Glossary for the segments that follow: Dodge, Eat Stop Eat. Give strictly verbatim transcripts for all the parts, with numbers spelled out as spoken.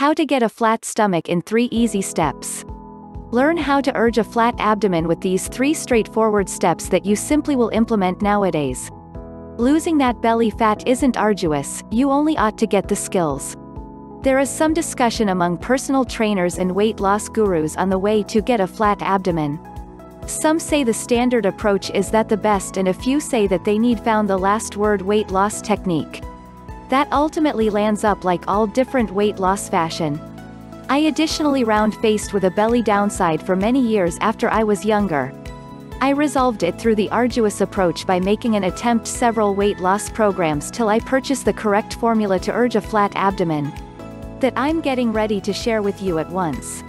How to get a flat stomach in three easy steps. Learn how to urge a flat abdomen with these three straightforward steps that you simply will implement nowadays. Losing that belly fat isn't arduous, you only ought to get the skills. There is some discussion among personal trainers and weight loss gurus on the way to get a flat abdomen. Some say the standard approach is that the best, and a few say that they need found the last word weight loss technique. That ultimately lands up like all different weight loss fashion. I additionally round faced with a belly downside for many years after I was younger. I resolved it through the arduous approach by making an attempt several weight loss programs till I purchased the correct formula to urge a flat abdomen that I'm getting ready to share with you at once.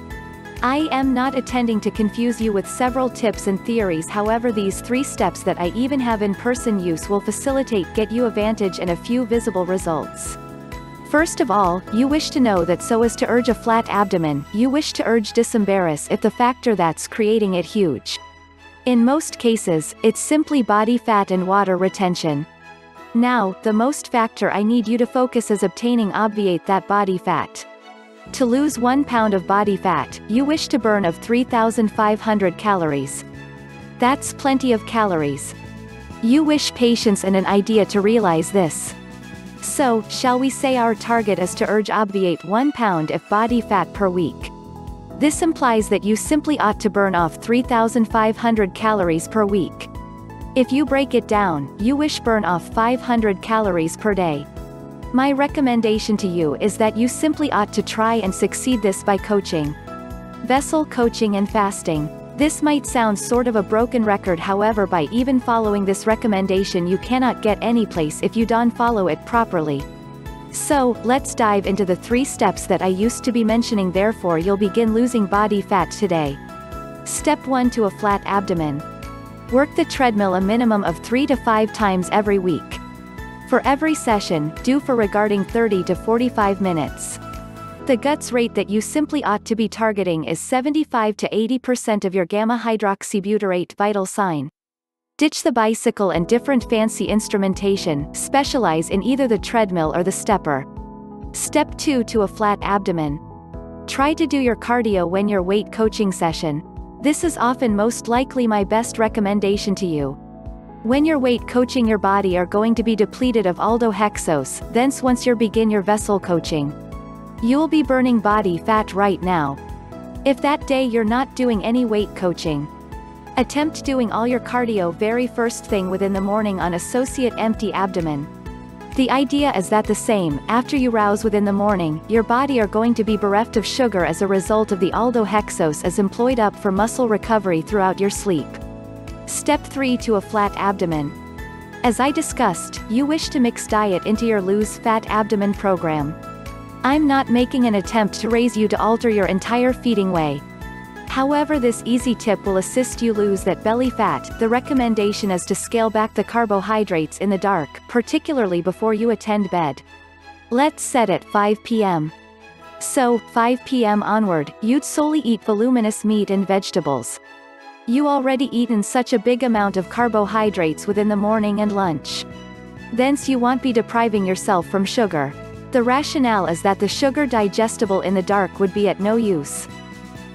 I am not intending to confuse you with several tips and theories, however these three steps that I even have in person use will facilitate get you advantage and a few visible results. First of all, you wish to know that so as to urge a flat abdomen, you wish to urge disembarrass if the factor that's creating it huge. In most cases, it's simply body fat and water retention. Now, the most factor I need you to focus is obtaining obviate that body fat. To lose one pound of body fat, you wish to burn of three thousand five hundred calories. That's plenty of calories. You wish patience and an idea to realize this. So, shall we say our target is to urge obviate one pound of body fat per week. This implies that you simply ought to burn off three thousand five hundred calories per week. If you break it down, you wish burn off five hundred calories per day. My recommendation to you is that you simply ought to try and succeed this by coaching. Vessel coaching and fasting. This might sound sort of a broken record, however by even following this recommendation you cannot get any place if you don't follow it properly. So, let's dive into the three steps that I used to be mentioning, therefore you'll begin losing body fat today. Step one to a flat abdomen. Work the treadmill a minimum of three to five times every week. For every session, do for regarding thirty to forty-five minutes. The guts rate that you simply ought to be targeting is seventy-five to eighty percent of your gamma-hydroxybutyrate vital sign. Ditch the bicycle and different fancy instrumentation, specialize in either the treadmill or the stepper. Step two to a flat abdomen. Try to do your cardio when your weight coaching session. This is often most likely my best recommendation to you. When you're weight coaching, your body are going to be depleted of aldohexose, thence once you begin your vessel coaching, you'll be burning body fat right now. If that day you're not doing any weight coaching, attempt doing all your cardio very first thing within the morning on associate empty abdomen. The idea is that the same, after you rouse within the morning, your body are going to be bereft of sugar as a result of the aldohexose as employed up for muscle recovery throughout your sleep. Step three to a flat abdomen. As I discussed, you wish to mix diet into your lose fat abdomen program. I'm not making an attempt to raise you to alter your entire feeding way. However, this easy tip will assist you lose that belly fat. The recommendation is to scale back the carbohydrates in the dark, particularly before you attend bed. Let's set at five p m So, five p m onward, you'd solely eat voluminous meat and vegetables. You already eaten such a big amount of carbohydrates within the morning and lunch. Thence you won't be depriving yourself from sugar. The rationale is that the sugar digestible in the dark would be at no use.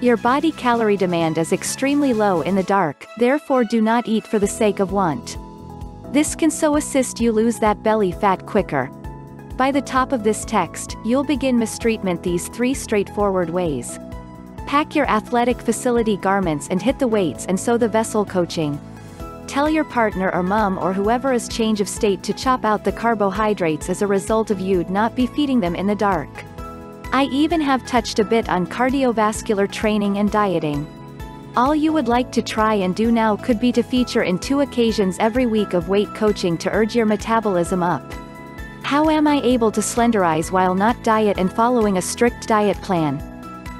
Your body calorie demand is extremely low in the dark, therefore do not eat for the sake of want. This can so assist you lose that belly fat quicker. By the top of this text, you'll begin mistreatment these three straightforward ways. Pack your athletic facility garments and hit the weights and so the vessel coaching. Tell your partner or mom or whoever is change of state to chop out the carbohydrates as a result of you'd not be feeding them in the dark. I even have touched a bit on cardiovascular training and dieting. All you would like to try and do now could be to feature in two occasions every week of weight coaching to urge your metabolism up. How am I able to slenderize while not diet and following a strict diet plan?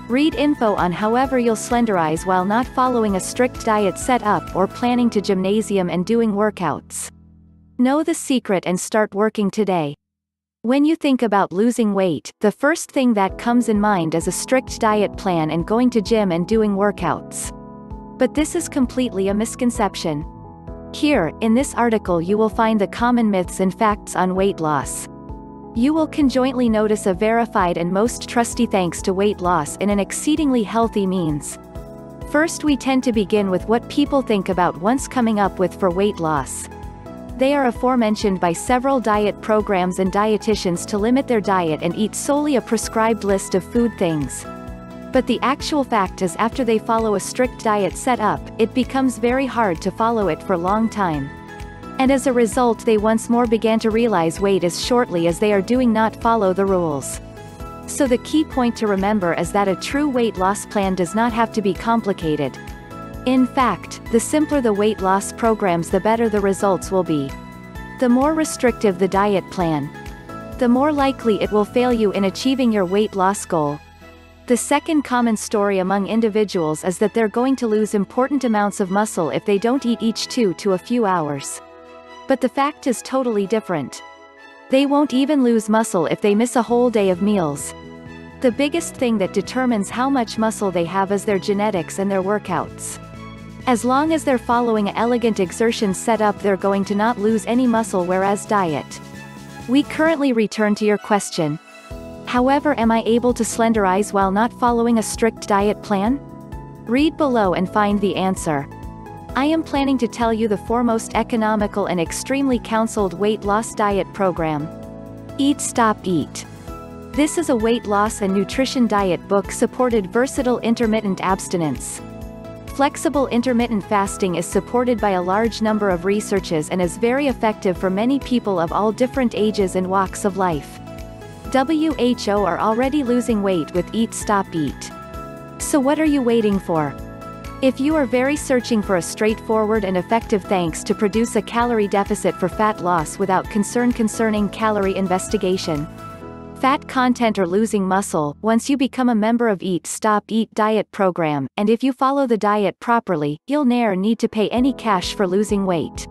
Read info on however you'll slenderize while not following a strict diet set up or planning to gymnasium and doing workouts. Know the secret and start working today. When you think about losing weight, the first thing that comes in mind is a strict diet plan and going to gym and doing workouts. But this is completely a misconception. Here, in this article you will find the common myths and facts on weight loss. You will conjointly notice a verified and most trusty thanks to weight loss in an exceedingly healthy means. First, we tend to begin with what people think about once coming up with for weight loss. They are aforementioned by several diet programs and dietitians to limit their diet and eat solely a prescribed list of food things. But the actual fact is, after they follow a strict diet set up, it becomes very hard to follow it for a long time. And as a result, they once more began to realize weight as shortly as they are doing not follow the rules. So the key point to remember is that a true weight loss plan does not have to be complicated. In fact, the simpler the weight loss programs, the better the results will be. The more restrictive the diet plan, the more likely it will fail you in achieving your weight loss goal. The second common story among individuals is that they're going to lose important amounts of muscle if they don't eat each two to a few hours. But the fact is totally different. They won't even lose muscle if they miss a whole day of meals. The biggest thing that determines how much muscle they have is their genetics and their workouts. As long as they're following an elegant exertion setup, they're going to not lose any muscle, whereas diet. We currently return to your question. However, am I able to slenderize while not following a strict diet plan? Read below and find the answer. I am planning to tell you the foremost economical and extremely counseled weight loss diet program. Eat Stop Eat. This is a weight loss and nutrition diet book supported versatile intermittent abstinence. Flexible intermittent fasting is supported by a large number of researches and is very effective for many people of all different ages and walks of life. W H O are already losing weight with Eat Stop Eat. So what are you waiting for? If you are very searching for a straightforward and effective thanks to produce a calorie deficit for fat loss without concern concerning calorie investigation, fat content or losing muscle, once you become a member of Eat Stop Eat diet program, and if you follow the diet properly, you'll never need to pay any cash for losing weight.